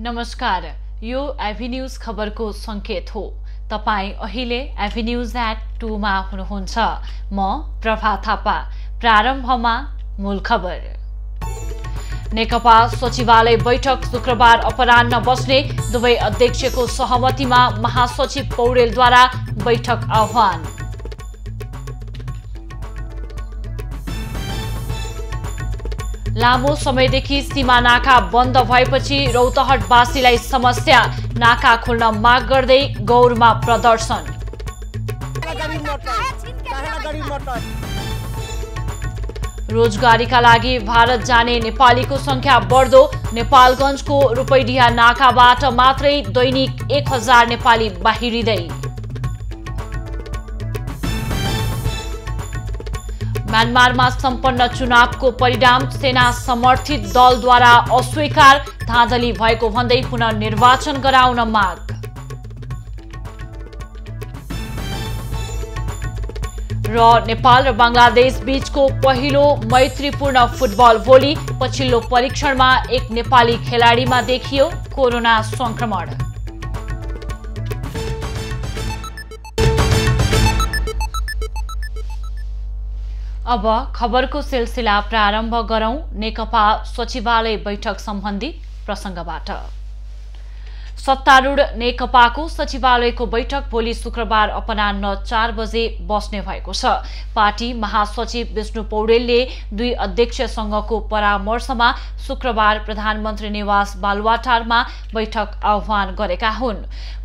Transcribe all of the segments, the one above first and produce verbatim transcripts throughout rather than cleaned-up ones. नमस्कार, यो एभिन्यूज खबर को संकेत हो। तपाई अहिले एभिन्यूज एट टू मा हुनुहुन्छ। म प्रभा थापा। प्रारम्भमा मूल खबर। नेकपा सचिवालय बैठक शुक्रबार अपराह्न बस्ने दुवै अध्यक्षको सहमतिमा महासचिव पौडेलद्वारा बैठक आह्वान। लामो समयदेखि सीमा नाका बन्द भएपछि रौतहटवासीलाई समस्या, नाका खोल्न माग गर्दै गौरमा प्रदर्शन। रोजगारीका लागि भारत जाने नेपालीको संख्या बढ्दो, नेपालगञ्जको रूपैडिया नाकाबाट मात्रै दैनिक एक हजार नेपाली बाहिरिँदै। म्यानमारमा सम्पन्न चुनावको परिणाम सेना समर्थित दलद्वारा अस्वीकार, धाँधली भएको भन्दै पुनः निर्वाचन गराउन माग। र नेपाल र बंगलादेश बीचको पहिलो मैत्रीपूर्ण फुटबल भोली, पछिल्लो परीक्षणमा एक नेपाली खेलाडीमा देखियो कोरोना संक्रमण। अब खबरको सिलसिला प्रारम्भ गरौं नेकपा सचिवालय बैठक सम्बन्धी प्रसङ्गबाट। सत्तारूढ नेकपाको सचिवालयको बैठक भोलि शुक्रबार अपराह्न चार बजे बस्ने भएको छ। पार्टी महासचिव विष्णु पौडेलले दुई अध्यक्षसँगको परामर्शमा शुक्रबार प्रधानमन्त्री निवास बालुवाटारमा बैठक आह्वान गरेका हुन्।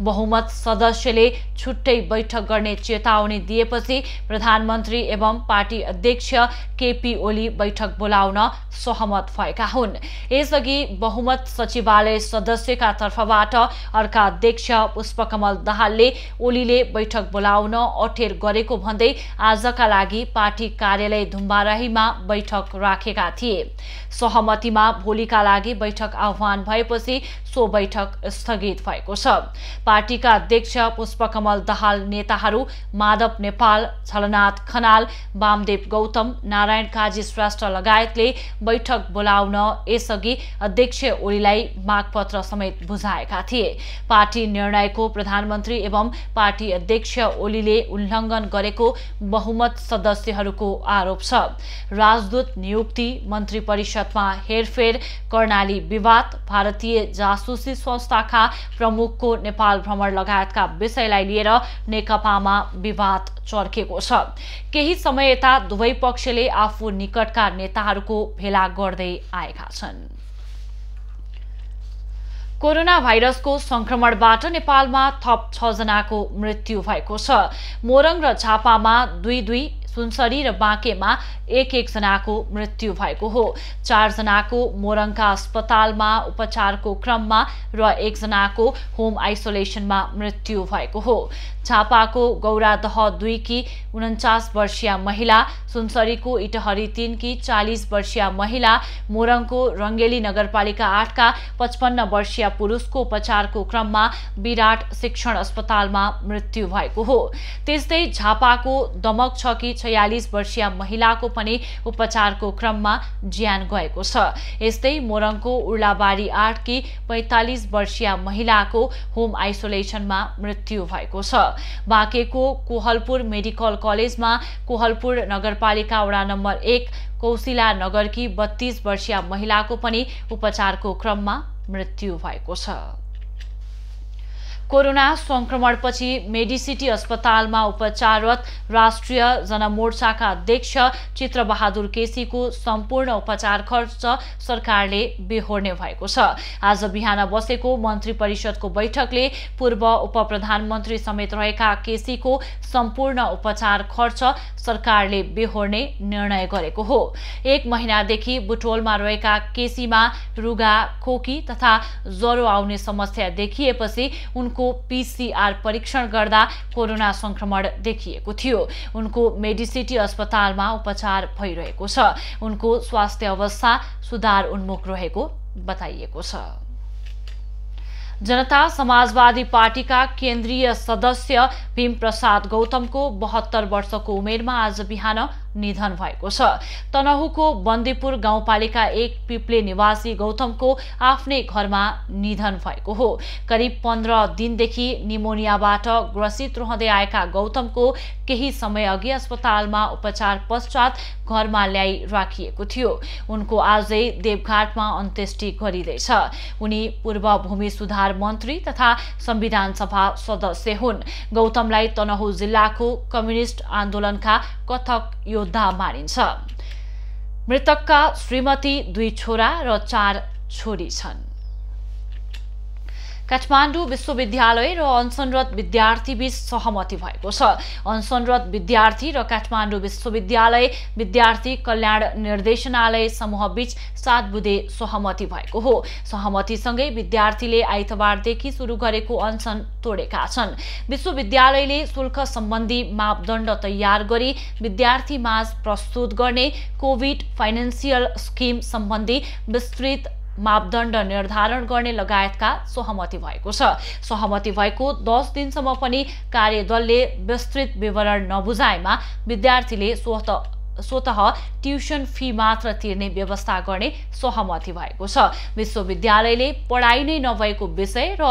बहुमत सदस्यले छुट्टै बैठक गर्ने चेतावनी दिएपछि प्रधानमन्त्री एवं पार्टी अध्यक्ष केपी ओली बैठक बोलाउन सहमत भएका हुन्। यसअघि बहुमत सचिवालय सदस्यका तर्फबाट अर्का अध्यक्ष पुष्पकमल दाहालले ओलीले बैठक बोलाउन अठेर गरेको भन्दै आजका लागि पार्टी कार्यालय धुम्बाराहीमा बैठक राखेका थिए। सहमतिमा भोलिका लागि बैठक आह्वान भएपछि सो बैठक स्थगित भएको छ। पार्टीका अध्यक्ष पुष्पकमल दाहाल नेताहरू माधव नेपाल, झलनाथ खनाल, वामदेव गौतम, नारायण काजी श्रेष्ठ लगायतले बैठक बोलाउन यसअघि अध्यक्ष ओलीलाई मागपत्र समेत बुझाएका थिए। पार्टी निर्णयको प्रधानमन्त्री एवं पार्टी अध्यक्ष ओलीले उल्लङ्घन गरेको बहुमत सदस्यहरूको आरोप छ। राजदूत नियुक्ति, मन्त्री परिषदमा हेरफेर, कर्णाली विवाद, भारतीय जासुसी संस्थाका प्रमुखको नेपाल भ्रमण लगायतका विषयलाई लिएर नेकपामा विवाद चर्केको छ। केही समय यता दुवै पक्षले आफू निकटका नेताहरूको भेला गर्दै आएका छन्। कोरोना भाइरसको संक्रमणबाट नेपालमा थप छ जनाको मृत्यु भएको छ। मोरङ र झापामा दुई दुई, सुनसरी र बाँकेमा एक एक जनाको मृत्यु भएको हो। चार जनाको मोरङका अस्पतालमा उपचारको क्रममा र एक जनाको होम आइसोलेसनमा मृत्यु भएको हो। झापाको गौरादह दुई की उन्चास वर्षीय महिला, सुनसरीको इटहरी तीन की चालीस वर्षीय महिला, मोरङको रङ्गेली नगरपालिका आठ का पचपन्न वर्षीय पुरुषको उपचारको क्रममा विराट शिक्षण अस्पतालमा मृत्यु भएको हो। त्यस्तै झापाको दमक छ कि छयालिस वर्षीय महिलाको पनि उपचारको क्रममा ज्यान गएको छ। यस्तै मोरङको उर्लाबारी आठ की पैंतालीस वर्षीय महिलाको होम आइसोलेसनमा मृत्यु भएको छ। बाँकेको कोहलपुर मेडिकल कलेजमा कोहलपुर नगरपालिका वडा नम्बर एक कौशिला नगर की बत्तीस वर्षीय महिलाको पनि उपचारको क्रममा मृत्यु भएको छ। कोरोना संक्रमणपछि मेडिसिटी अस्पतालमा उपचाररत राष्ट्रिय जनमोर्चाका अध्यक्ष चित्रबहादुर केसीको सम्पूर्ण उपचार खर्च सरकारले बेहोर्ने भएको छ। आज बिहान बसेको मन्त्री परिषदको बैठकले पूर्व उपप्रधानमन्त्री समेत रहेका केसीको सम्पूर्ण उपचार खर्च सरकारले बेहोर्ने निर्णय गरेको हो। एक महिनादेखि बुटोलमा रहेका केसीमा रुगा, खोकी तथा ज्वरो आउने समस्या देखिएपछि उनको पीसीआर परीक्षण गर्दा कोरोना संक्रमण देखिएको थियो। उनको मेडिसिटी अस्पतालमा उपचार भइरहेको छ। उनको स्वास्थ्य अवस्था सुधार उन्मुख रहेको बताइएको छ। जनता समाजवादी पार्टी का केन्द्रीय सदस्य भीम प्रसाद गौतम को बहत्तर वर्ष को उमेर में आज बिहान निधन भएको छ। तनहुको बन्दीपुर गाउँपालिका एक पिप्ले निवासी गौतमको आफ्नै घरमा निधन भएको हो। करिब पन्ध्र दिनदेखि निमोनियाबाट ग्रसित रहँदै आएका गौतमको केही समय अघि अस्पतालमा उपचार पश्चात घरमा ल्याई राखिएको थियो। उनको आजै देवघाटमा अन्त्येष्टि गरिँदैछ। उनी पूर्व भूमि सुधार मन्त्री तथा संविधान सभा सदस्य हुन्। गौतमलाई तनहु जिल्लाको कम्युनिस्ट आन्दोलनका कथक योद्धा मानिन्छ। मृतकका श्रीमती, दुई छोरा र चार छोरी छन्। काठमाडौँ विश्वविद्यालय र अनसनरत विद्यार्थीबीच सहमति भएको छ। अनसनरत विद्यार्थी र काठमाडौँ विश्वविद्यालय विद्यार्थी कल्याण निर्देशनालय समूहबीच सात बुधे सहमति भएको हो। सहमतिसँगै विद्यार्थीले आइतबारदेखि सुरु गरेको अनसन तोडेका छन्। विश्वविद्यालयले शुल्क सम्बन्धी मापदण्ड तयार गरी विद्यार्थीमाझ प्रस्तुत गर्ने, कोभिड फाइनेन्सियल स्किम सम्बन्धी विस्तृत मापदण्ड निर्धारण गर्ने लगायतका सहमति भएको छ। सहमति भएको दस दिनसम्म पनि कार्यदलले विस्तृत विवरण नबुझाएमा विद्यार्थीले स्वतः स्वतः ट्युसन फी मात्र तिर्ने व्यवस्था गर्ने सहमति भएको छ। विश्वविद्यालयले पढाइ नै नभएको विषय र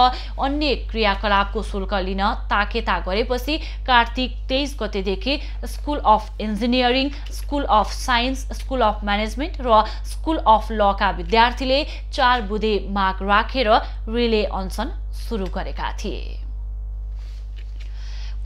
अन्य क्रियाकलापको शुल्क लिन ताकेता गरेपछि कार्तिक तेइस गतेदेखि school of engineering, school of science, school of management र स्कुल अफ लका विद्यार्थीले चार बुधे माग राखेर रिले अनसन सुरु गरेका थिए।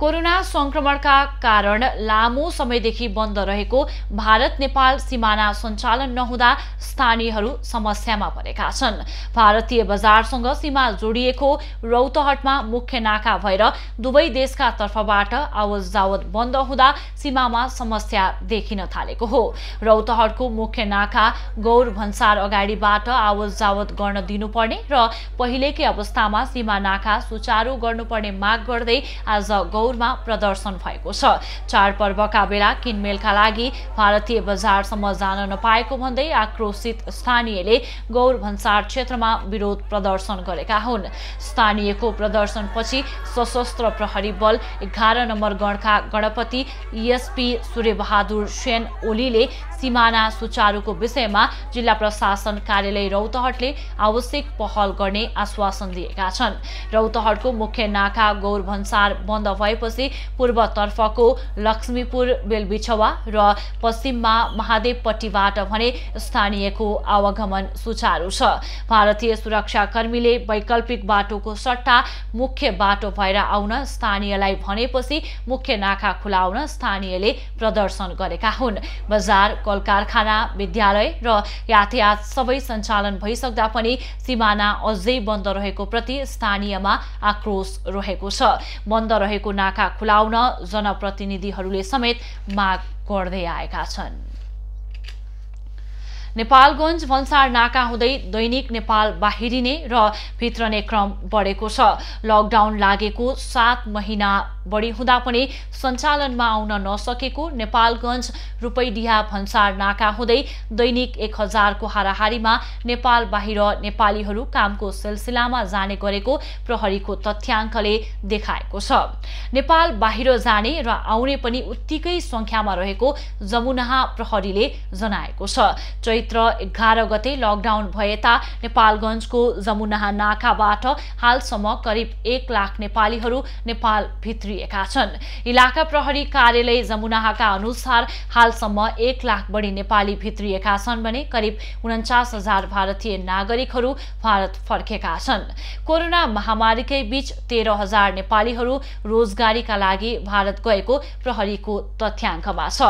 कोरोना संक्रमणका कारण लामो समयदेखि बन्द रहेको भारत नेपाल सीमाना सञ्चालन नहुँदा स्थानीयहरू समस्यामा परेका छन्। भारतीय बजारसँग सीमा जोडिएको रौतहटमा मुख्य नाका भएर दुवै देशका तर्फबाट आवत जावत बन्द हुँदा सीमामा समस्या देखिन थालेको हो। रौतहटको मुख्य नाका गौर भन्सार अगाडिबाट आवत जावत गर्न दिनुपर्ने र पहिलेकै अवस्थामा सीमा नाका सुचारू गर्नुपर्ने माग गर्दै आज गौर मा प्रदर्शन भएको छ। चाडपर्वका बेला किनमेलका लागि भारतीय बजारसम्म जान नपाएको भन्दै आक्रोशित स्थानीयले गौर भन्सार क्षेत्रमा विरोध प्रदर्शन गरेका हुन्। स्थानीयको प्रदर्शनपछि सशस्त्र प्रहरी बल एघार नम्बर गणका गणपति एसपी सूर्यबहादुर सेन ओलीले सिमाना सुचारूको विषयमा जिल्ला प्रशासन कार्यालय रौतहटले आवश्यक पहल गर्ने आश्वासन दिएका छन्। रौतहटको मुख्य नाका गौर भन्सार बन्द भएपछि पूर्वतर्फको लक्ष्मीपुर बेलबिछवा र पश्चिममा महादेवपट्टिबाट भने स्थानीयको आवागमन सुचारू छ। भारतीय सुरक्षाकर्मीले वैकल्पिक बाटोको सट्टा मुख्य बाटो भएर आउन स्थानीयलाई भनेपछि मुख्य नाका खुलाउन स्थानीयले प्रदर्शन गरेका हुन्। बजार, कल कारखाना, विद्यालय र यातायात सबै सञ्चालन भइसक्दा पनि सिमाना अझै बन्द रहेको प्रति स्थानीयमा आक्रोश रहेको छ। बन्द रहेको नाका खुलाउन जनप्रतिनिधिहरूले समेत माग गर्दै आएका छन्। नेपालगञ्ज भन्सार नाका हुँदै दैनिक नेपाल बाहिरिने र भित्रने क्रम बढेको छ। लकडाउन लागेको सात महिना बढी हुँदा पनि सञ्चालनमा आउन नसकेको नेपालगञ्ज रुपैडिहा भन्सार नाका हुँदै दैनिक एक हजारको हाराहारीमा नेपाल बाहिर नेपालीहरू कामको सिलसिलामा जाने गरेको प्रहरीको तथ्याङ्कले देखाएको छ। नेपाल बाहिर जाने र आउने पनि उत्तिकै सङ्ख्यामा रहेको जमुनाहा प्रहरीले जनाएको छ। एघार गते लकडाउन भएता नेपालगञ्जको जमुनाहा नाकाबाट हालसम्म करिब एक लाख नेपालीहरू नेपाल भित्रिएका छन्। इलाका प्रहरी कार्यालय जमुनाहाका अनुसार हालसम्म एक लाख बढी नेपाली भित्रिएका छन् भने करिब उन्चास हजार भारतीय नागरिकहरू भारत फर्केका छन्। कोरोना महामारीकै बीच तेह्र हजार नेपालीहरू रोजगारीका लागि भारत गएको प्रहरीको तथ्याङ्कमा छ।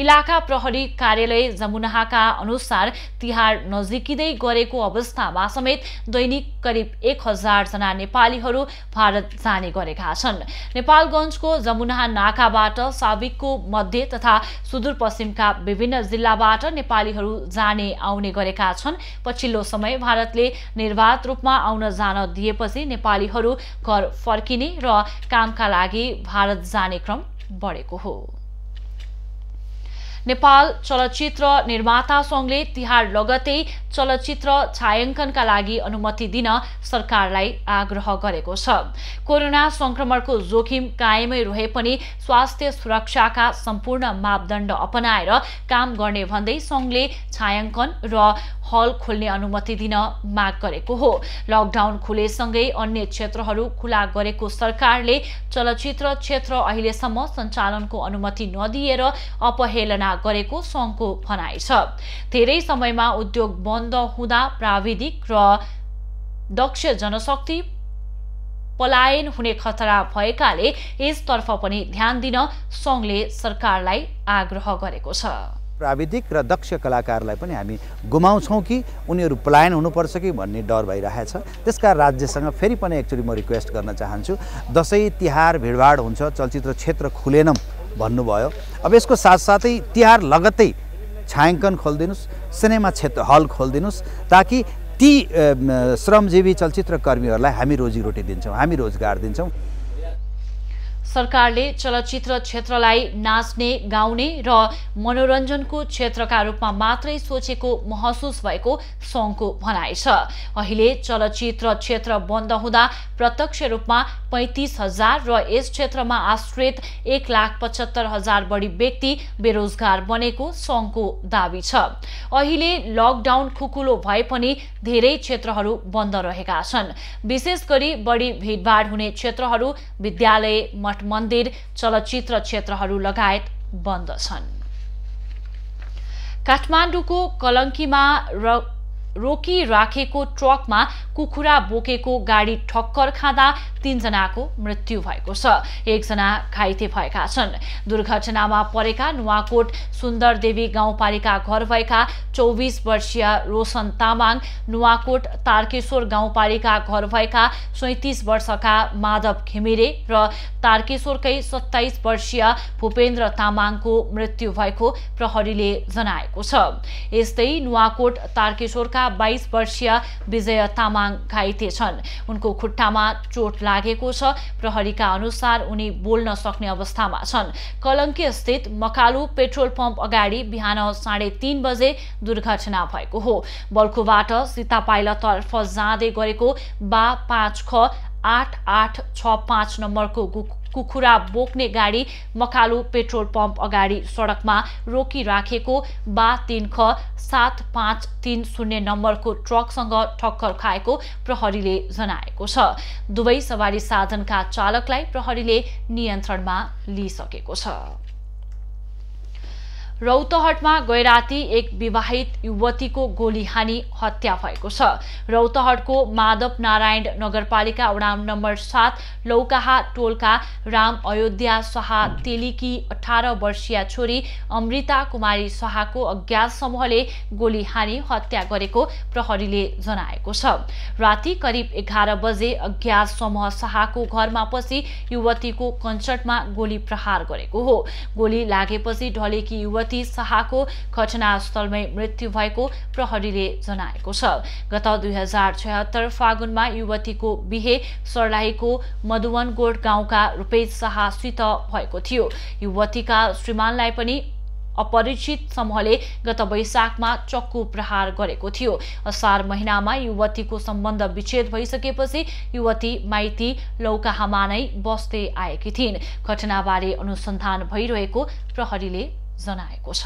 इलाका प्रहरी कार्यालय जमुनाहाका अनुसार तिहार नजिकिँदै गरेको अवस्थामा समेत दैनिक करिब एक हजार जना नेपालीहरू भारत जाने गरेका छन्। नेपालगञ्जको जमुनाहा नाकाबाट साबिकको मध्य तथा सुदूरपश्चिमका विभिन्न जिल्लाबाट नेपालीहरू जाने आउने गरेका छन्। पछिल्लो समय भारतले निर्वाध रूपमा आउन जान दिएपछि नेपालीहरू घर फर्किने र कामका लागि भारत जाने क्रम बढेको हो। नेपाल चलचित्र निर्माता संघले तिहार लगतै चलचित्र छायांकनका लागि अनुमति दिन सरकारलाई आग्रह गरेको छ। कोरोना संक्रमणको जोखिम कायमै रहे पनि स्वास्थ्य सुरक्षाका सम्पूर्ण मापदण्ड अपनाएर काम गर्ने भन्दै संघले छायांकन र हल खोल्ने अनुमति दिन माग गरेको हो। लकडाउन खुलेसँगै अन्य क्षेत्रहरू खुला गरेको सरकारले चलचित्र क्षेत्र अहिलेसम्म सञ्चालनको अनुमति नदिएर अपहेलना गरेको संघको भनाइ छ। धेरै समयमा उद्योग बन्द हुँदा प्राविधिक र दक्ष जनशक्ति पलायन हुने खतरा भएकाले यसतर्फ पनि ध्यान दिन संघले सरकारलाई आग्रह गरेको छ। प्राविधिक र दक्ष कलाकारलाई पनि हामी गुमाउँछौँ कि उनीहरू पलायन हुनुपर्छ कि भन्ने डर भइरहेछ। त्यसका राज्यसँग फेरि पनि एक्चुअली म रिक्वेस्ट गर्न चाहन्छु, दसैँ तिहार भिडभाड हुन्छ, चलचित्र क्षेत्र खुलेन भन्नुभयो, अब यसको साथसाथै तिहार लगत्तै छायाङ्कन खोलिदिनुस्, सिनेमा क्षेत्र हल खोलिदिनुस्, ताकि ती श्रमजीवी चलचित्रकर्मीहरूलाई हामी रोजीरोटी दिन्छौँ, हामी रोजगार दिन्छौँ। सरकारले चलचित्र क्षेत्रलाई नाच्ने गाउने र मनोरञ्जनको क्षेत्रका रूपमा मात्रै सोचेको महसुस भएको संघको भनाइ छ। अहिले चलचित्र क्षेत्र बन्द हुँदा प्रत्यक्ष रूपमा पैंतीस हजार र यस क्षेत्रमा आश्रित एक लाख पचहत्तर हजार बढी व्यक्ति बेरोजगार बनेको संघको दावी छ। अहिले लकडाउन खुकुलो भए पनि धेरै क्षेत्रहरू बन्द रहेका छन्। विशेष गरी बढी भीडभाड हुने क्षेत्रहरू, विद्यालय, मठ मन्दिर, चलचित्र क्षेत्रहरू लगायत बन्द छन्। काठमाडौँको कलङ्कीमा र रोकी राखेको ट्रकमा कुखुरा बोकेको गाडी ठक्कर खाँदा तीनजनाको मृत्यु भएको छ, एकजना घाइते भएका छन्। दुर्घटनामा परेका नुवाकोट सुन्दरदेवी गाउँपालिका घर भएका चौबीस वर्षीय रोशन तामाङ, नुवाकोट तारकेश्वर गाउँपालिका घर भएका सैंतीस वर्षका माधव घिमिरे र तारकेश्वरकै सत्ताइस वर्षीय भूपेन्द्र तामाङको मृत्यु भएको प्रहरीले जनाएको छ। यस्तै नुवाकोट तारकेश्वरका बाइस वर्षीय विजय तामाङ घाइते छन्, उनको खुट्टामा चोट लागेको छ। प्रहरीका अनुसार उनी बोल्न सक्ने अवस्थामा छन्। कलङ्की स्थित मकालु पेट्रोल पम्प अगाडि बिहान साढे तीन बजे दुर्घटना भएको हो। बल्खुबाट सीतापाइलातर्फ जाँदै गरेको बा पाँच ख आठ आठ छ पाँच नम्बरको कुखुरा बोक्ने गाडी मकालु पेट्रोल पम्प अगाडि सडकमा रोकिराखेको बा तीन ख सात पाँच तीन शून्य नम्बरको ट्रकसँग ठक्कर खाएको प्रहरीले जनाएको छ। दुवै सवारी साधनका चालकलाई प्रहरीले नियन्त्रणमा लिइसकेको छ। रौतहटमा गैराती एक विवाहित युवतीको गोली हानी हत्या भएको छ। रौतहटको माधव नारायण नगरपालिका वडा नम्बर सात लौकाहा टोलका राम अयोध्या शाह तेलीकी अठारह वर्षीय छोरी अमृता कुमारी शाहको अज्ञात समूहले गोली हानी हत्या गरेको प्रहरीले जनाएको छ। राति करिब एघार बजे अज्ञात समूह शाहको घरमा पसी युवतीको कञ्चटमा गोली प्रहार गरेको हो। गोली लागेपछि ढलेकी युवती शाहको घटनास्थलमै मृत्यु भएको प्रहरीले जनाएको छ। गत दुई हजार छयहत्तर फागुनमा युवतीको बिहे सर्लाहीको मधुवनगोड गाउँका रूपेश शाहसित भएको थियो। युवतीका श्रीमानलाई पनि अपरिचित समूहले गत वैशाखमा चक्कु प्रहार गरेको थियो। असार महिनामा युवतीको सम्बन्ध विच्छेद भइसकेपछि युवती माइती लौकाहामा नै बस्दै आएकी थिइन्। घटनाबारे अनुसन्धान भइरहेको प्रहरीले जनाएको छ।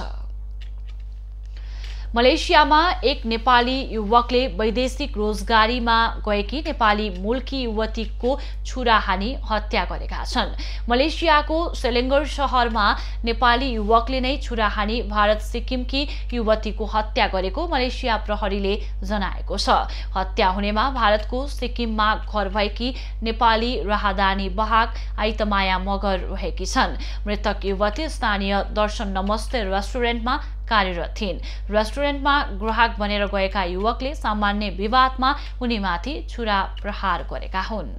मलेसियामा एक नेपाली युवकले वैदेशिक रोजगारीमा गएकी नेपाली मूलकी युवतीको छुरा हानी हत्या गरेका छन्। मलेसियाको सेलेङ्गर शहरमा नेपाली युवकले नै छुरा हानी भारत सिक्किमकी युवतीको हत्या गरेको मलेसिया प्रहरीले जनाएको छ। हत्या हुनेमा भारतको सिक्किममा घर भएकी नेपाली राहदानी बाहक आइतमाया मगर रहेकी छन्। मृतक युवती स्थानीय दर्शन नमस्ते रेस्टुरेन्टमा कार्यरत थिइन्। रेस्टुरेन्टमा ग्राहक बनेर गएका युवकले सामान्य विवादमा उनीमाथि छुरा प्रहार गरेका हुन्।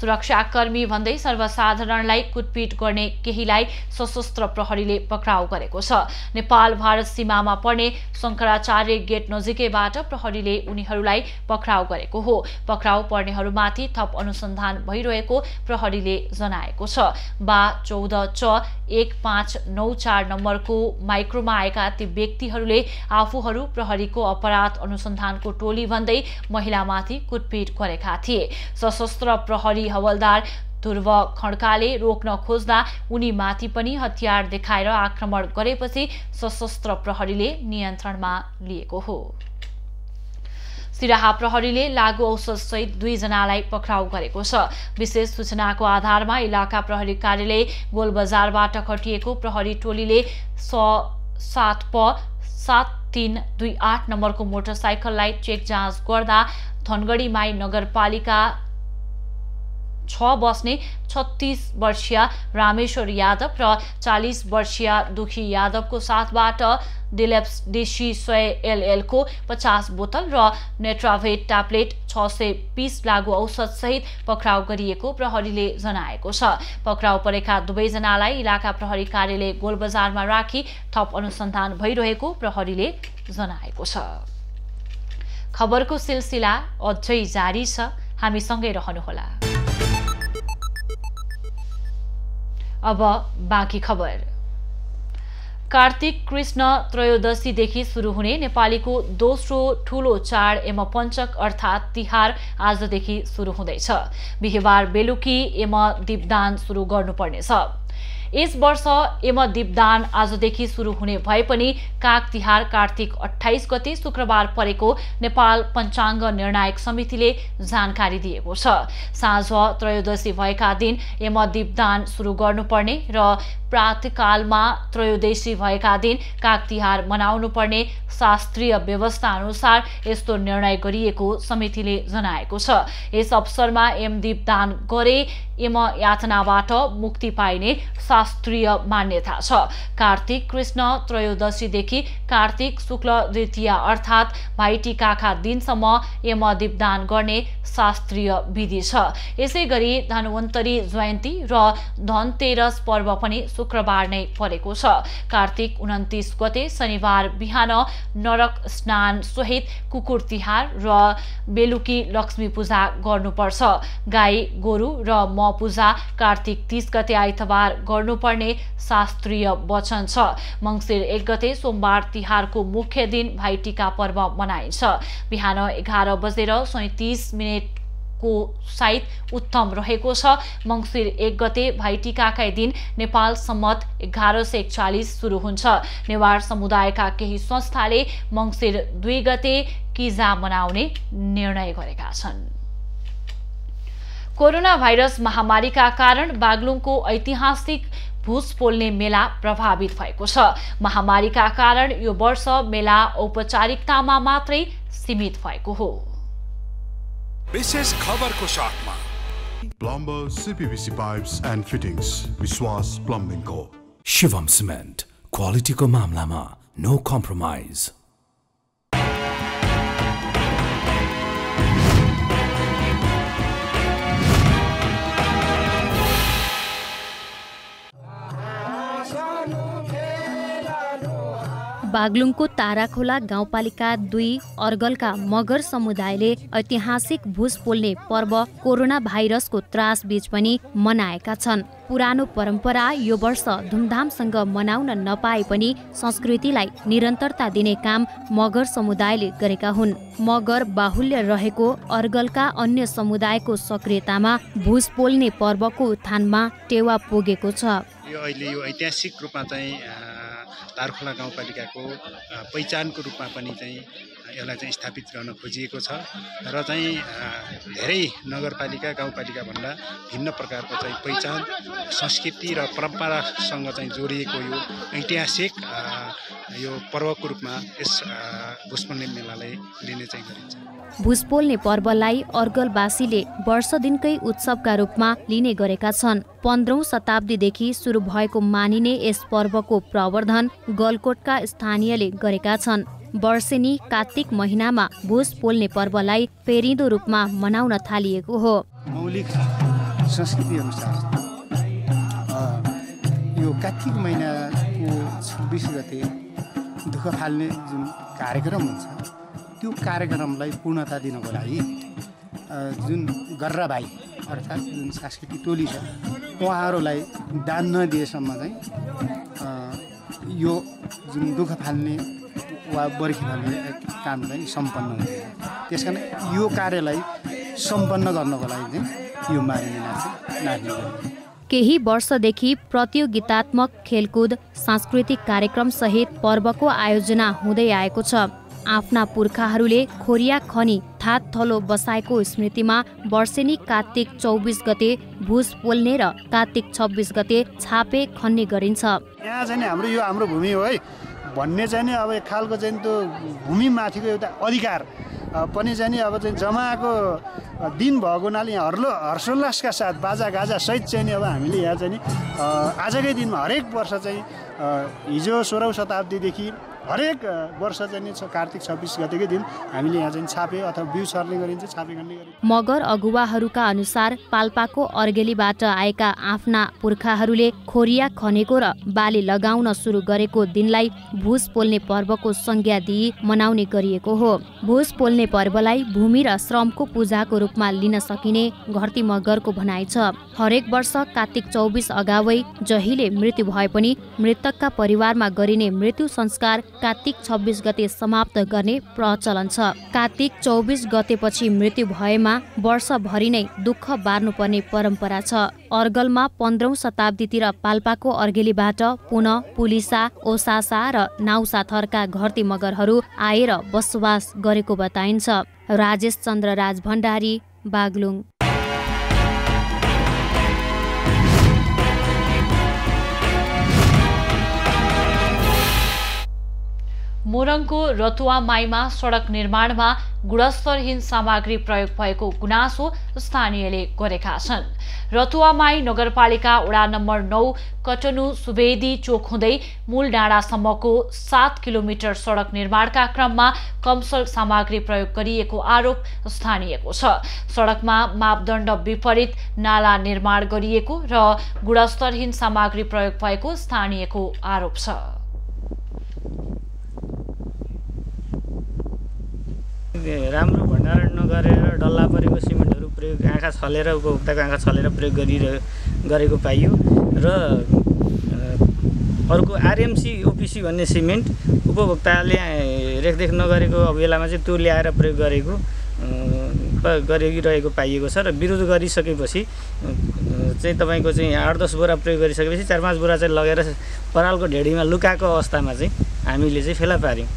सुरक्षाकर्मी भन्दै सर्वसाधारणलाई कुटपिट गर्ने केहीलाई सशस्त्र प्रहरीले पक्राउ गरेको छ। नेपाल भारत सीमामा पर्ने शंकराचार्य गेट नजिकैबाट प्रहरीले उनीहरूलाई पक्राउ गरेको हो। पक्राउ पर्नेहरूमाथि थप अनुसन्धान भइरहेको प्रहरीले जनाएको छ। बा चौध च एक पाँच नौ चार नम्बरको माइक्रोमा आएका ती व्यक्तिहरूले आफूहरू प्रहरीको अपराध अनुसन्धानको टोली भन्दै महिलामाथि कुटपिट गरेका थिए। सशस्त्र प्रहरी हवलदार ध्रुव खड्काले रोक्न खोज्दा उनीमाथि पनि हतियार देखाएर आक्रमण गरेपछि सशस्त्र प्रहरीले नियन्त्रणमा लिएको हो। सिराहा प्रहरीले लागु औषधसहित दुईजनालाई पक्राउ गरेको छ। विशेष सूचनाको आधारमा इलाका प्रहरी कार्यालय गोलबजारबाट खटिएको प्रहरी टोलीले सात प सात तीन दुई आठ नम्बरको मोटरसाइकललाई चेक जाँच गर्दा धनगढी माई नगरपालिका छ बस्ने छत्तीस वर्षीय रामेश्वर यादव र चालीस वर्षीय दुखी यादवको साथबाट डिलेप्स देशी सय एलएल को पचास बोतल र नेट्राभेट ट्याब्लेट छ सय पीस लागु औषध सहित पक्राउ गरिएको प्रहरीले जनाएको छ। पक्राउ परेका दुवैजनालाई इलाका प्रहरी कार्यालय गोलबजारमा राखी थप अनुसन्धान भइरहेको प्रहरीले जनाएको छ। खबरको सिलसिला अझै जारी छ, हामीसँगै रहनुहोला। अब बाँकी खबर। कार्तिक कृष्ण त्रयोदशीदेखि सुरु हुने नेपालीको दोस्रो ठूलो चाड एम पञ्चक अर्थात् तिहार आजदेखि सुरु हुँदैछ। बिहिबार बेलुकी एम दीपदान सुरु गर्नुपर्नेछ। यस वर्ष एम दीपदान आजदेखि सुरु हुने भए पनि काग तिहार कार्तिक अट्ठाइस गते शुक्रबार परेको नेपाल पञ्चाङ्ग निर्णायक समितिले जानकारी दिएको छ। साँझ त्रयोदशी भएका दिन एम दीपदान सुरु गर्नुपर्ने र प्रातःकालमा त्रयोदशी भएका दिन काग तिहार मनाउनुपर्ने शास्त्रीय व्यवस्था अनुसार यस्तो निर्णय गरिएको समितिले जनाएको छ। यस अवसरमा एम दीपदान गरे एम यातनाबाट मुक्ति पाइने शास्त्रीय मान्यता छ। कार्तिक कृष्ण त्रयोदशीदेखि कार्तिक शुक्ल द्वितीया अर्थात् भाइटिकाका दिनसम्म यम दीपदान गर्ने शास्त्रीय विधि छ। यसै गरी धन्वन्तरी जयन्ती र धनतेरस पर्व पनि शुक्रबार नै परेको छ। कार्तिक उन्तिस गते शनिबार बिहान नरक स्नान सहित कुकुर तिहार र बेलुकी लक्ष्मी पूजा गर्नुपर्छ। गाई गोरु र म पूजा कार्तिक तीस गते आइतबार गर्नुपर्ने शास्त्रीय वचन छ। मङ्सिर एक गते सोमबार तिहारको मुख्य दिन भाइटिका पर्व मनाइन्छ। बिहान एघार बजेर सैँतिस मिनटको साइत उत्तम रहेको छ। मङ्सिर एक गते भाइटिकाकै दिन नेपाल सम्मत एघार सय एकचालिस सुरु हुन्छ। नेवार समुदायका केही संस्थाले मङ्सिर दुई गते किजा मनाउने निर्णय गरेका छन्। कोरोना भाइरस महामारीका कारण बागलुङको ऐतिहासिक भुस पोल्ने मेला प्रभावित भएको छ। महामारीका कारण यो वर्ष मेला औपचारिकतामा मात्रै सीमित भएको हो। विशेष खबरको साथमा plumber CPVC pipes and fittings Bishwas plumbing को शिवम सिमेन्ट क्वालिटीको मामलामा नो कम्प्रोमाइज। बागलुङको ताराखोला गाउँपालिका दुई अर्गलका मगर समुदायले ऐतिहासिक भुस पोल्ने पर्व कोरोना भाइरसको त्रासबीच पनि मनाएका छन्। पुरानो परम्परा यो वर्ष धुमधामसँग मनाउन नपाए पनि संस्कृतिलाई निरन्तरता दिने काम मगर समुदायले गरेका हुन्। मगर बाहुल्य रहेको अर्गलका अन्य समुदायको सक्रियतामा भुस पोल्ने पर्वको उत्थानमा टेवा पुगेको छ। तारखोला गाउँपालिकाको पहिचानको रूपमा पनि चाहिँ यसलाई चाहिँ स्थापित गर्न खोजिएको छ र चाहिँ धेरै नगरपालिका गाउँपालिका भन्दा भिन्न प्रकारको चाहिँ पहिचान संस्कृति र परम्परासँग चाहिँ जोडिएको यो ऐतिहासिक यो पर्वको रूपमा यस भुस पोल्ने मेलालाई लिने चाहिँ गरिन्छ। भुस पोल्ने पर्वलाई अर्गलवासीले वर्ष दिनकै उत्सवका रूपमा लिने गरेका छन्। पन्ध्रौँ शताब्दीदेखि सुरु भएको मानिने यस पर्वको प्रवर्धन गलकोटका स्थानीयले गरेका छन्। वर्षेनी कार्तिक महिनामा भुस पोल्ने पर्वलाई फेरिँदो रूपमा मनाउन थालिएको हो। मौलिक संस्कृति अनुसार यो कार्तिक महिनाको छब्बीस गते दुःख फाल्ने जुन कार्यक्रम हुन्छ त्यो कार्यक्रमलाई पूर्णता दिनको लागि जुन गर्रा भाइ अर्थात् जुन सांस्कृतिक टोली छ उहाँहरूलाई दान नदिएसम्म चाहिँ यो जुन दुःख फाल्ने वा बर्खी फाल्ने काम चाहिँ सम्पन्न हुँदैन। त्यसकारण यो कार्यलाई सम्पन्न गर्नको लागि चाहिँ यो मारिने नाच नाच्ने गरिन्छ। केही वर्षदेखि प्रतियोगितात्मक खेलकुद सांस्कृतिक कार्यक्रम सहित पर्वको आयोजना हुँदै आएको छ। आफ्ना पुर्खाहरूले खोरिया खनी थात थलो बसाएको स्मृतिमा वर्षेनी कार्तिक चौबीस गते भुस पोल्ने र कार्तिक छब्बीस गते छापे खन्ने गरिन्छ। यहाँ चाहिँ हाम्रो यो हाम्रो भूमि हो है भन्ने चाहिँ अब एक खालको चाहिँ त्यो भूमि माथिको एउटा अधिकार पनि चाहिँ अब चाहिँ जमाको दिन भएको हुनाले हर्लो हर्षोल्लासका साथ बाजा गाजा सहित चाहिँ अब हामीले यहाँ चाहिँ आजकै दिनमा हरेक वर्ष चाहिँ हिजो सोह्रौँ शताब्दीदेखि हरेक वर्ष चाहिँ कार्तिक छब्बीस गतेकै दिन हामीले यहाँ चाहिँ छापे अथवा बिउ छर्ने गरिन्छ, छापे गर्ने गरिन्छ। मगर अगुवाहरूका अनुसार पाल्पाको अर्गेलीबाट आएका आफ्ना पुर्खाहरूले खोरिया खनेको र बाली लगाउन सुरु गरेको दिनलाई भुस पोल्ने पर्वको संज्ञा दिई मनाउने गरिएको हो। भुस पोल्ने पर्वलाई भूमि र श्रमको पूजाको रूपमा लिन सकिने घरती मगरको भनाइ छ। हरेक वर्ष कार्तिक चौबिस अगावै जहिले मृत्यु भए पनि मृतकका परिवारमा गरिने मृत्यु संस्कार कार्तिक छब्बीस गते समाप्त गर्ने प्रचलन छ। कार्तिक चौबिस गतेपछि मृत्यु भएमा वर्षभरि नै दुःख बार्नुपर्ने परम्परा छ। अर्गलमा पन्ध्रौँ शताब्दीतिर पाल्पाको अर्गेलीबाट पुनः पुलिसा ओसासा र नाउसाथरका घरती मगरहरू आएर बसोबास गरेको बताइन्छ। राजेश चन्द्र राज भण्डारी, बागलुङ। मोरङको रतुवामाईमा सडक निर्माणमा गुणस्तरहीन सामग्री प्रयोग भएको गुनासो स्थानीयले गरेका छन्। रतुवामाई नगरपालिका वडा नम्बर नौ कटनु सुवेदी चोक हुँदै मूल डाँडासम्मको सात किलोमिटर सडक निर्माणका क्रममा कमसल सामग्री प्रयोग गरिएको आरोप स्थानीयको छ। सडकमा मापदण्ड विपरीत नाला निर्माण गरिएको र गुणस्तरहीन सामग्री प्रयोग भएको स्थानीयको आरोप छ। राम्रो भण्डारण नगरेर डल्ला परेको सिमेन्टहरू प्रयोग आँखा छलेर उपभोक्ताको आँखा छलेर प्रयोग गरिरहे गरेको पाइयो र अर्को आरएमसी ओपिसी भन्ने सिमेन्ट उपभोक्ताले रेखदेख नगरेको बेलामा चाहिँ त्यो ल्याएर प्रयोग गरेको गरिरहेको पाइएको छ र विरोध गरिसकेपछि चाहिँ तपाईँको चाहिँ आठ दस बोरा प्रयोग गरिसकेपछि चार पाँच बोरा चाहिँ लगेर परालको ढेडीमा लुकाएको अवस्थामा चाहिँ हामीले चाहिँ फेला पार्यौँ।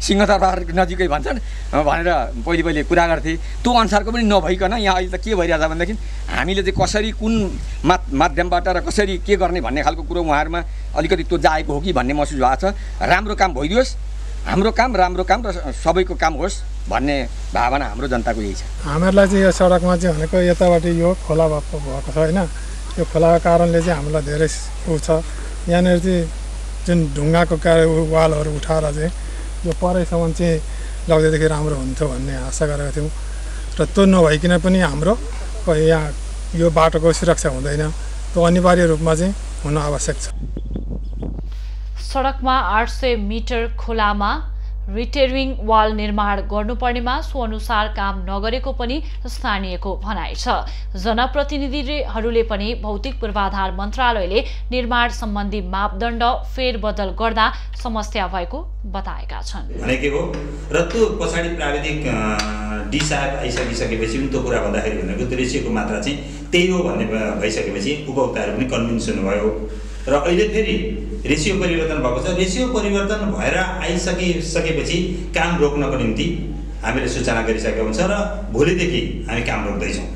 सिंहदरबार नजिकै भन्छन् भनेर पहिले पहिले कुरा गर्थे, त्यो अनुसारको पनि नभइकन यहाँ अहिले त के भइरहेछ भनेदेखि हामीले चाहिँ कसरी कुन मा माध्यमबाट र कसरी के गर्ने भन्ने खालको कुरो उहाँहरूमा अलिकति त्यो जाएको हो कि भन्ने महसुस भएको छ। राम्रो काम भइदियोस्, हाम्रो काम राम्रो काम र सबैको काम होस् भन्ने भावना हाम्रो जनताको यही छ। हामीहरूलाई चाहिँ यो सडकमा चाहिँ भनेको यताबाट यो खोला भएको छ होइन, यो खोलाको कारणले चाहिँ हामीलाई धेरै उ छ। यहाँनिर चाहिँ जुन ढुङ्गाको वालहरू उठाएर चाहिँ यो परैसम्म चाहिँ लगिदिँदाखेरि राम्रो हुन्थ्यो भन्ने आशा गरेका थियौँ र त्यो नभइकन पनि हाम्रो यहाँ यो बाटोको सुरक्षा हुँदैन, त्यो अनिवार्य रूपमा चाहिँ हुन आवश्यक छ। सडकमा आठ सय मिटर खोलामा रिटेरिङ वाल निर्माण गर्नुपर्नेमा सोअनुसार काम नगरेको पनि स्थानीयको भनाइ छ। जनप्रतिनिधिहरूले पनि भौतिक पूर्वाधार मन्त्रालयले निर्माण सम्बन्धी मापदण्ड फेरबदल गर्दा समस्या भएको बताएका छन्। भनेको हो र त्यो पछाडि प्राविधिक डी साहब आइसकिसकेपछि पनि त्यो कुरा भन्दाखेरि भनेको त्यो रेसियोको मात्रा चाहिँ त्यही हो भन्ने भइसकेपछि उपभोक्ताहरू पनि कन्भिन्स हुनुभयो र अहिले फेरि रेसियो परिवर्तन भएको छ। रेसियो परिवर्तन भएर आइसकिसकेपछि काम रोक्नको निम्ति हामीले सूचना गरिसकेको हुन्छ र भोलिदेखि हामी काम रोक्दैछौँ।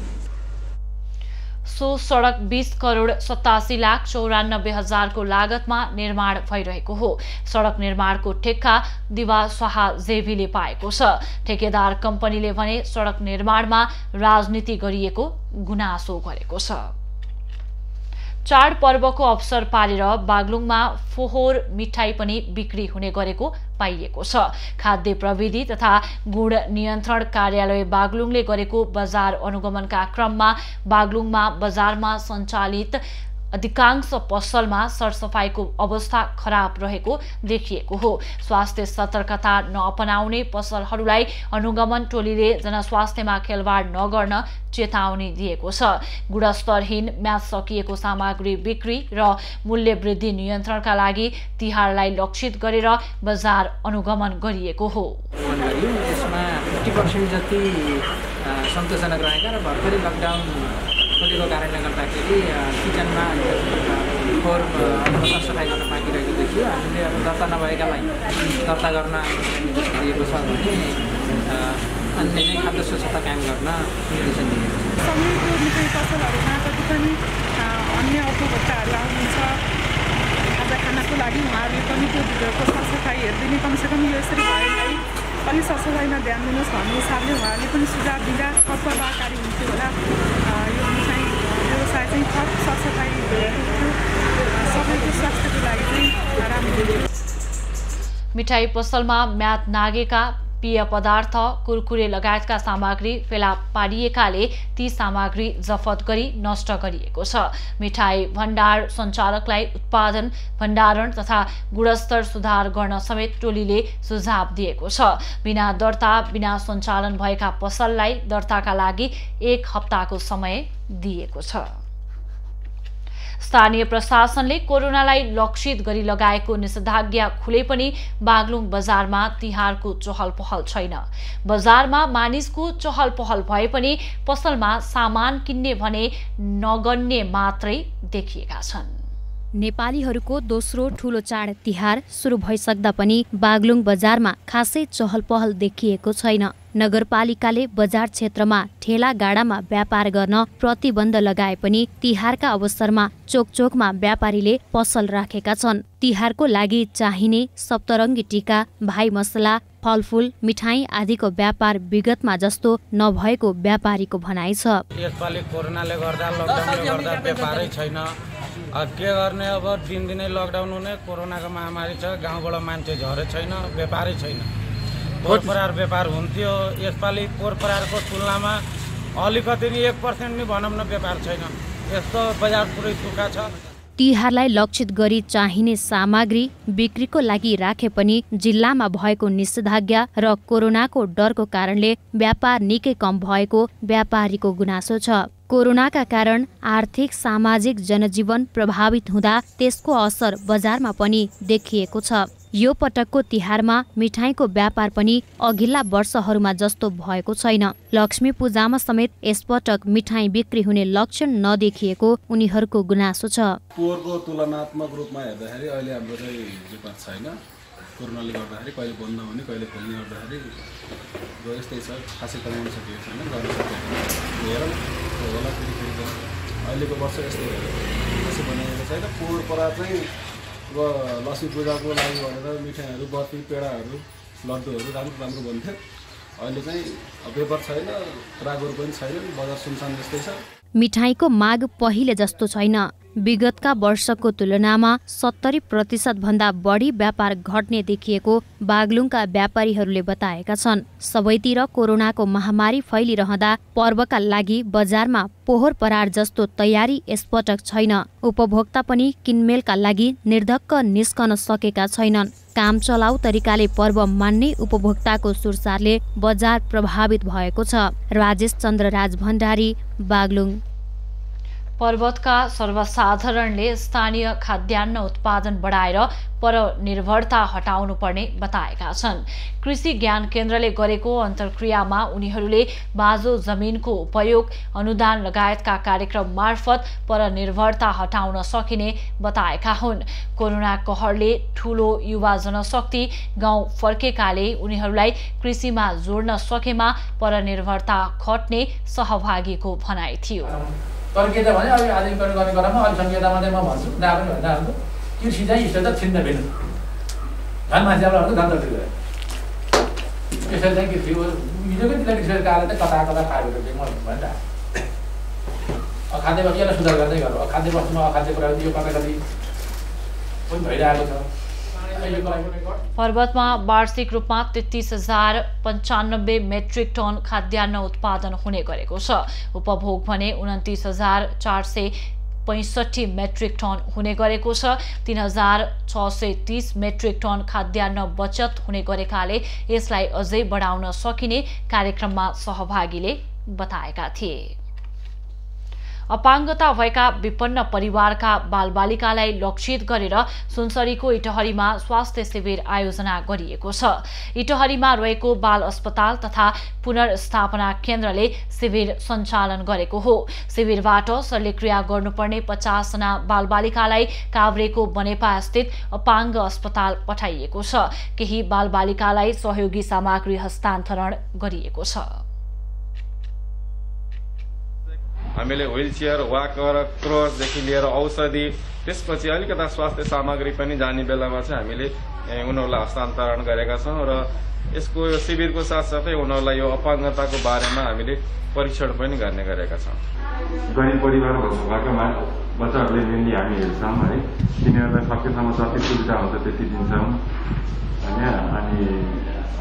सो सडक बीस करोड सतासी लाख चौरानब्बे हजारको लागतमा निर्माण भइरहेको हो। सडक निर्माणको ठेक्का दिवा शाह जेभीले पाएको छ। ठेकेदार कम्पनीले भने सडक निर्माणमा राजनीति गरिएको गुनासो गरेको छ। चाड पर्वको अवसर पालेर बागलुङमा फोहोर मिठाई पनि बिक्री हुने गरेको पाइएको छ। खाद्य प्रविधि तथा गुण नियन्त्रण कार्यालय बागलुङले गरेको बजार अनुगमनका क्रममा बागलुङमा बजारमा सञ्चालित अधिकांश पसलमा सरसफाईको अवस्था खराब रहेको देखिएको हो। स्वास्थ्य सतर्कता नअपनाउने पसलहरूलाई अनुगमन टोलीले जनस्वास्थ्यमा खेलवाड नगर्न चेतावनी दिएको छ। गुणस्तरहीन म्याच सकिएको सामग्री बिक्री र मूल्य वृद्धि नियन्त्रणका लागि तिहारलाई लक्षित गरेर बजार अनुगमन गरिएको हो। यसमा अस्सी प्रतिशत जति सन्तोषजनक रहेका र भर्खरै लकडाउन खोलेको कारणले गर्दाखेरि किचनमा फोहोर सरसफाई गर्न बाँकिरहेको देखियो। हामीले अब दर्ता नभएकालाई दर्ता गर्न दिएको छ भने अन्य नै खाद्य सुरक्षा कायम गर्न निर्देशन दिएको छ। समयको निकै पसलहरूमा जति पनि अन्य उपभोक्ताहरू आउनुहुन्छ आज खानाको लागि उहाँहरूले पनि त्यो सरसफाई हेरिदिने कमसेकम यो यसरी भएलाई अलि सरसफाईमा ध्यान दिनुहोस् भन्ने हिसाबले उहाँहरूले पनि सुझाव दिँदा कत्परकारी हुन्थ्यो होला। मिठाई पसलमा म्याद नागेका पेय पदार्थ कुरकुरे लगायतका सामग्री फेला पारिएकाले ती सामग्री जफत गरी नष्ट गरिएको छ। मिठाई भण्डार सञ्चालकलाई उत्पादन भण्डारण तथा गुणस्तर सुधार गर्न समेत टोलीले सुझाव दिएको छ। बिना दर्ता बिना सञ्चालन भएका पसललाई दर्ताका लागि एक हप्ताको समय दिएको छ। स्थानीय प्रशासनले कोरोनालाई लक्षित गरी लगाएको निषेधाज्ञा खुले पनि बागलुङ बजारमा तिहारको चहल पहल छैन। बजारमा मानिसको चहल पहल भए पनि पसलमा सामान किन्ने भने नगन्ने मात्रै देखिएका छन्। नेपालीहरूको दोस्रो ठूलो चाड तिहार सुरु भइसक्दा पनि बागलुङ बजारमा खासै चहल पहल देखिएको छैन। नगरपालिकाले बजार क्षेत्रमा ठेला गाडामा व्यापार गर्न प्रतिबन्ध लगाए पनि तिहारका अवसरमा चोकचोकमा व्यापारीले पसल राखेका छन्। तिहारको लागि चाहिने सप्तरङ्गी टीका भाइ मसला फलफूल मिठाई आदिको व्यापार विगतमा जस्तो नभएको व्यापारीको भनाइ छ। यसपालि कोरोनाले गर्दा लकडाउनले गर्दा व्यापारै छैन। के गर्ने अब दिनदिनै लकडाउन हुने कोरोनाको महामारी छ। गाउँबाट मान्छे झरे छैन व्यापारै छैन। पोहोर परार व्यापार हुन्थ्यो यसपालि पोहोर परारको तुलनामा अलिकति पनि एक पर्सेन्ट नै भनौँ न व्यापार छैन। यस्तो बजार पुरै सुक्खा छ। तिहारलाई लक्षित गरी चाहिने सामग्री बिक्रीको लागि राखे पनि जिल्लामा भएको निषेधाज्ञा र कोरोनाको डरको कारणले व्यापार निकै कम भएको व्यापारीको गुनासो छ। कोरोनाका कारण आर्थिक सामाजिक जनजीवन प्रभावित हुँदा त्यसको असर बजारमा पनि देखिएको छ। यो पटकको तिहारमा मिठाईको व्यापार पनि अघिल्ला वर्षहरूमा जस्तो भएको छैन। लक्ष्मी पूजामा समेत यसपटक मिठाई बिक्री हुने लक्षण नदेखिएको उनीहरूको गुनासो छ। पोहोरको तुलनात्मक रूपमा हेर्दाखेरि अहिले हाम्रो चाहिँ विकास छैन। कोरोनाले गर्दाखेरि कहिले बन्द हुने कहिले खोल्ने गर्दाखेरि यस्तै छ। खासै कमाउन सकेको छैन। गर्न सकेको हेरौँ होला फेरि फेरि अहिलेको वर्ष यस्तै यसो बनाएको छैन। पोहोर परा चाहिँ लक्ष्मी पूजाको लागि भनेर मिठाईहरू बत्ती पेडाहरू लड्डुहरू राम्रो राम्रो भन्थ्यो। अहिले चाहिँ व्यापार छैन रागहरू पनि छैन बजार सुनसान जस्तै छ। मिठाईको माग पहिले जस्तो छैन। विगतका वर्षको तुलनामा सत्तरी प्रतिशत भन्दा बढी व्यापार घट्ने देखिएको बागलुङका व्यापारीहरूले बताएका छन्। सबैतिर कोरोनाको महामारी फैलिरहँदा पर्वका लागि बजारमा पोहोर परार जस्तो तयारी यसपटक छैन। उपभोक्ता पनि किनमेलका लागि निर्धक्क निस्कन सकेका छैनन्। काम चलाउ तरिकाले पर्व मान्ने उपभोक्ताको सुरसारले बजार प्रभावित भएको छ। राजेश चन्द्र राज भण्डारी, बागलुङ। पर्वतका सर्वसाधारणले स्थानीय खाद्यान्न उत्पादन बढाएर परनिर्भरता हटाउनु पर्ने बताएका छन्। कृषि ज्ञान केन्द्रले गरेको अन्तर्क्रियामा उनीहरूले बाँझो जमिनको उपयोग अनुदान लगायतका कार्यक्रम मार्फत परनिर्भरता हटाउन सकिने बताएका हुन्। कोरोना कहरले ठूलो युवा जनशक्ति गाउँ फर्केकाले उनीहरूलाई कृषिमा जोड्न सकेमा परनिर्भरता खट्ने सहभागीको भनाइ थियो। तर्किँदा भने अहिले आधुनिकरण गर्ने क्रममा अल्पसङ्ख्यता मात्रै म भन्छु ना पनि भन्दा हाम्रो कृषि चाहिँ हिस्सा त छिन्न भिन्न धन मान्छे हाम्रो धन तर्फ गयो। त्यसरी चाहिँ कृषि हिजोकै त्यसलाई कृषिको कारणले त कता कता खाएको थियो म भन्दा अखाद्य प्रक्रिया सुधार गर्दै गरौँ। अखाद्य वस्तुमा अखाद्य प्रविधि यो कताकति पनि भइरहेको छ। पर्वतमा वार्षिक रूपमा तेत्तीस हजार पंचानब्बे मेट्रिक टन खाद्यान्न उत्पादन हुने गरेको छ। उपभोग भने उन्तीस हजार चार सय पैंसठी मेट्रिक टन हुने गरेको छ। तीन हजार छ सय तीस मेट्रिक टन खाद्यान्न बचत हुने गरेकाले यसलाई अझै बढाउन सकिने कार्यक्रममा सहभागीले बताएका थिए। अपाङ्गता भएका विपन्न परिवारका बालबालिकालाई लक्षित गरेर सुनसरीको इटहरीमा स्वास्थ्य शिविर आयोजना गरिएको छ। इटहरीमा रहेको बाल अस्पताल तथा पुनर्स्थापना केन्द्रले शिविर सञ्चालन गरेको हो। शिविरबाट शल्यक्रिया गर्नुपर्ने पचासजना बालबालिकालाई काभ्रेको बनेपास्थित अपाङ्ग अस्पताल पठाइएको छ। केही बालबालिकालाई सहयोगी सामग्री हस्तान्तरण गरिएको छ। हामीले व्हीलचेयर वाकर क्रोसदेखि लिएर औषधि त्यसपछि अलिकता स्वास्थ्य सामग्री पनि जाने बेलामा चाहिँ हामीले उनीहरूलाई हस्तान्तरण गरेका छौँ र यसको यो शिविरको साथसाथै उनीहरूलाई यो अपाङ्गताको बारेमा हामीले परीक्षण पनि गर्ने गरेका छौँ। गरिब परिवारमा भएका बच्चाहरूले मेनली हामी हेर्छौँ है, तिनीहरूलाई सकेसम्म जति सुविधा हुन्छ त्यति दिन्छौँ होइन। अनि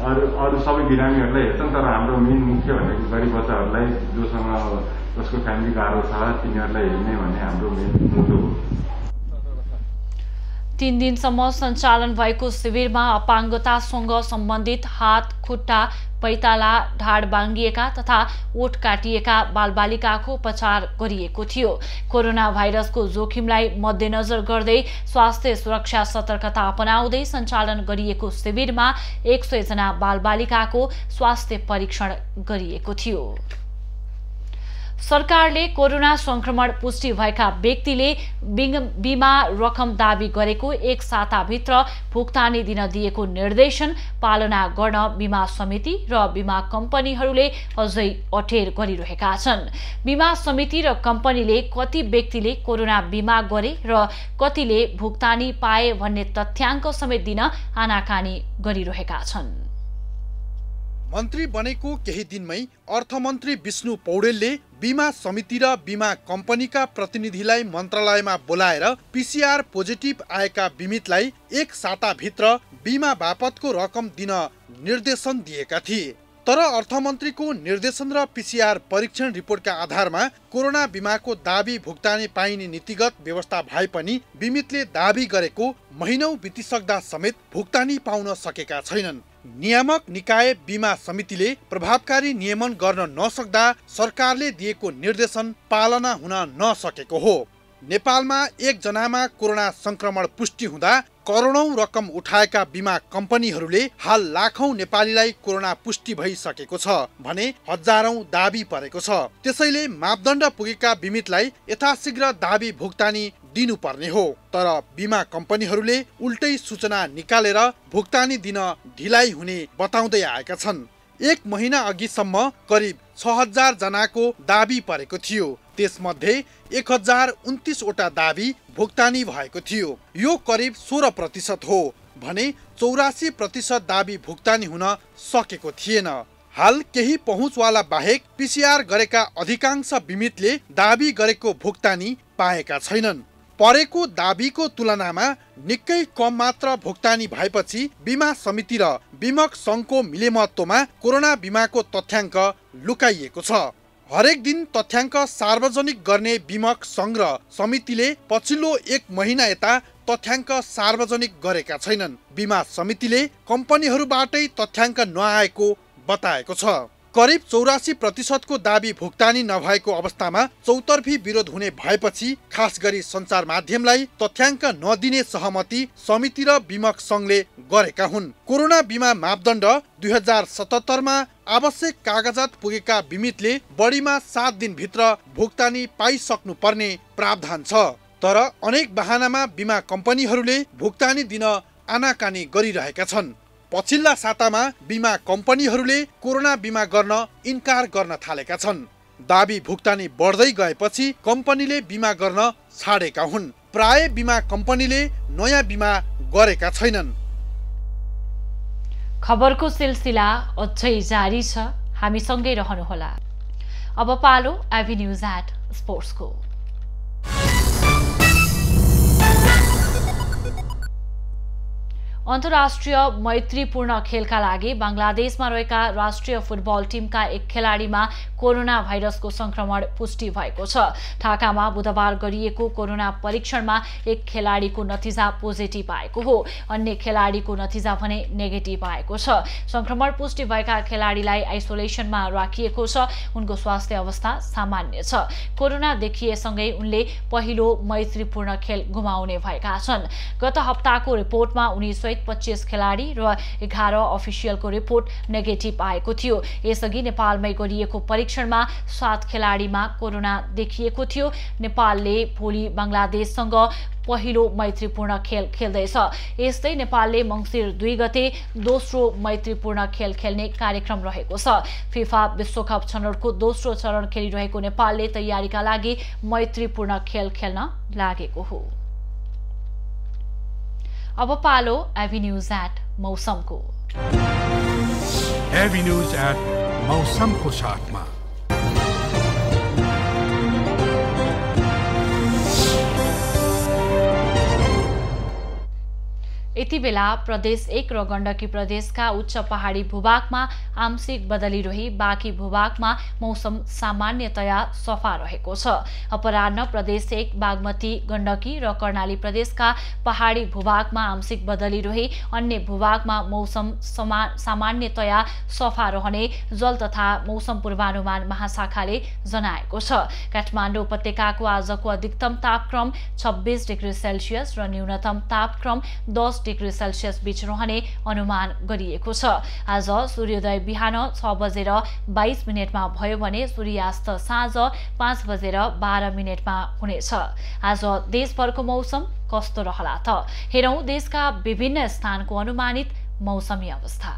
अरू अरू सबै बिरामीहरूलाई हेर्छौँ, तर हाम्रो मेन मुख्य भनेको गरिब बच्चाहरूलाई जोसँग उसको फ्यामिली गाह्रो छ तिनीहरूलाई हेर्ने भन्ने हाम्रो मेन मुद्दो हो। तीन दिनसम्म सञ्चालन भएको शिविरमा अपाङ्गतासँग सम्बन्धित हात खुट्टा पैताला ढाड बाङ्गिएका तथा ओठ काटिएका बालबालिकाको उपचार गरिएको थियो। कोरोना भाइरसको जोखिमलाई मध्यनजर गर्दै स्वास्थ्य सुरक्षा सतर्कता अपनाउँदै सञ्चालन गरिएको शिविरमा एक सय जना बालबालिकाको स्वास्थ्य परीक्षण गरिएको थियो। सरकारले कोरोना संक्रमण पुष्टि भएका व्यक्तिले बिमा रकम दाबी गरेको एक साताभित्र भुक्तानी दिन दिएको निर्देशन पालना गर्न बिमा समिति र बिमा कम्पनीहरूले अझै अठेर गरिरहेका छन्। बिमा समिति र कम्पनीले कति व्यक्तिले कोरोना बिमा गरे र कतिले भुक्तानी पाए भन्ने तथ्याङ्क समेत दिन आनाकानी गरिरहेका छन्। मन्त्री बनेको केही दिनमै अर्थमन्त्री विष्णु पौडेलले बिमा समिति र बिमा कम्पनीका प्रतिनिधिलाई मन्त्रालयमा बोलाएर पीसीआर पोजिटिभ आएका बिमितलाई एक साताभित्र बिमा बापतको रकम दिन निर्देशन दिएका थिए। तर अर्थमन्त्रीको निर्देशन र पीसीआर परीक्षण रिपोर्टका आधारमा कोरोना बिमाको दाबी भुक्तानी पाइने नीतिगत व्यवस्था भए पनि बिमितले दाबी गरेको महिनौ बितिसक्दा समेत भुक्तानी पाउन सकेका छैनन्। नियामक निकाय बिमा समितिले प्रभावकारी नियमन गर्न नसक्दा सरकारले दिएको निर्देशन पालना हुन नसकेको हो। नेपालमा एक जनामा कोरोना संक्रमण पुष्टि हुँदा करोडौं रकम उठाएका बिमा कम्पनीहरूले हाल लाखौं नेपालीलाई कोरोना पुष्टि भइसकेको छ भने हजारौं दाबी परेको छ। त्यसैले मापदण्ड पुगेका बिमितलाई यथाशीघ्र दाबी भुक्तानी दिनुपर्ने हो, तर बिमा कम्पनीहरूले उल्टै सूचना निकालेर भुक्तानी दिन ढिलाइ हुने बताउँदै आएका छन्। एक महिना अघिसम्म करिब छ हजार जनाको दाबी परेको थियो, त्यसमध्ये एक हजार उन्तिसवटा दाबी भुक्तानी भएको थियो। यो करिब सोह्र प्रतिशत हो भने चौरासी प्रतिशत दाबी भुक्तानी हुन सकेको थिएन। हाल केही पहुँचवाला बाहेक पीसीआर गरेका अधिकांश बिमितले दाबी गरेको भुक्तानी पाएका छैनन्। परेको दाबीको तुलनामा निकै कम मात्र भुक्तानी भएपछि बिमा समिति र बिमक संघको मिलेमत्वमा कोरोना बिमाको तथ्याङ्क लुकाइएको छ। हरेक दिन तथ्याङ्क सार्वजनिक गर्ने बिमक संघ र समितिले पछिल्लो एक महिना यता तथ्याङ्क सार्वजनिक गरेका छैनन्। बिमा समितिले कम्पनीहरूबाटै तथ्याङ्क नआएको बताएको छ। करिब चौरासी प्रतिशतको दाबी भुक्तानी नभएको अवस्थामा चौतर्फी विरोध हुने भएपछि खास गरी सञ्चार माध्यमलाई तथ्याङ्क नदिने सहमति समिति र बिमक संघले गरेका हुन्। कोरोना बिमा मापदण्ड दुई हजार सतहत्तरमा आवश्यक कागजात पुगेका बिमितले बढीमा सात दिनभित्र भुक्तानी पाइसक्नु पर्ने प्रावधान छ, तर अनेक बहानामा बिमा कम्पनीहरूले भुक्तानी दिन आनाकानी गरिरहेका छन्। पछिल्ला सातामा बिमा कम्पनीहरूले कोरोना बिमा गर्न इन्कार गर्न थालेका छन्। दाबी भुक्तानी बढ्दै गएपछि कम्पनीले बिमा गर्न छाडेका हुन्। प्राय बिमा कम्पनीले नयाँ बिमा गरेका छैनन्। खबरको सिलसिला अझै जारी छ, हामीसँगै रहनुहोला। अब पालो एवेन्यूज एट स्पोर्ट्स को। अन्तर्राष्ट्रिय मैत्रीपूर्ण खेलका लागि बंगलादेशमा रहेका राष्ट्रिय फुटबल टिमका एक खेलाडीमा कोरोना भाइरसको संक्रमण पुष्टि भएको छ। ढाकामा बुधबार गरिएको कोरोना परीक्षणमा एक खेलाडीको नतिजा पोजिटिभ आएको हो, अन्य खेलाडीको नतिजा भने नेगेटिभ आएको छ। संक्रमण पुष्टि भएका खेलाडीलाई आइसोलेसनमा राखिएको छ। उनको स्वास्थ्य अवस्था सामान्य छ। कोरोना देखिएसँगै उनले पहिलो मैत्रीपूर्ण खेल गुमाउने भएका छन्। गत हप्ताको रिपोर्टमा उनी पच्चीस खेलाडी र एघार अफिसियलको रिपोर्ट नेगेटिभ आएको थियो। यसअघि नेपालमै गरिएको परीक्षणमा सात खेलाडीमा कोरोना देखिएको थियो। नेपालले भोलि बंगलादेशसँग पहिलो मैत्रीपूर्ण खेल खेल्दैछ। यस्तै नेपालले मंसिर दुई गते दोस्रो मैत्रीपूर्ण खेल खेल्ने कार्यक्रम रहेको छ। फिफा विश्वकप छनौटको दोस्रो चरण खेलिरहेको नेपालले तयारीका लागि मैत्रीपूर्ण खेल खेल्न लागेको हो। अब पालो एवेन्यूज एट मौसम को। एवेन्यूज एट मौसम को साथमा यति बेला प्रदेश एक र गण्डकी प्रदेशका उच्च पहाडी भूभागमा आंशिक बदली रही बाँकी भूभागमा मौसम सामान्यतया सफा रहेको छ। अपराह्न प्रदेश एक बागमती गण्डकी र कर्णाली प्रदेशका पहाडी भूभागमा आंशिक बदली रही अन्य भूभागमा मौसम सामान्यतया सफा रहने जल तथा मौसम पूर्वानुमान महाशाखाले जनाएको छ। काठमाडौँ उपत्यकाको आजको अधिकतम तापक्रम छब्बीस डिग्री सेल्सियस र न्यूनतम तापक्रम दस डिग्री सेल्सियस बीच रहने अनुमान गरिएको छ। आज सूर्योदय बिहान छ बजेर बाइस मिनटमा भयो भने सूर्यास्त साँझ पाँच बजेर बाह्र मिनटमा हुनेछ। आज देशभरको मौसम कस्तो रहला त हेरौँ देशका विभिन्न स्थानको अनुमानित मौसमी अवस्था।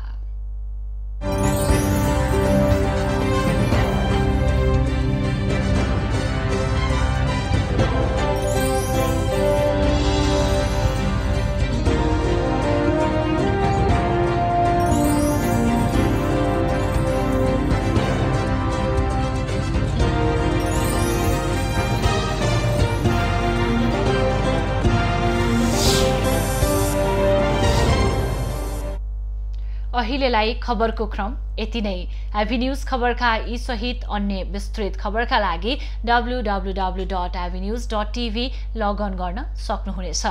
अहिलेलाई खबरको क्रम यति नै। एभेन्यूज खबरका यी सहित अन्य विस्तृत खबरका लागि W W W dot avenues dot TV login गर्न सक्नुहुनेछ।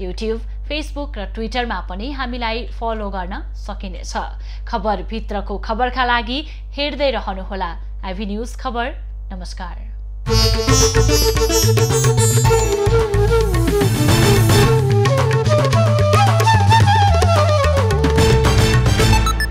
युट्युब, फेसबुक र ट्विटरमा पनि हामीलाई फलो गर्न सकिनेछ। खबरभित्रको खबरका लागि हेर्दै रहनुहोला एभेन्यूज खबर। नमस्कार।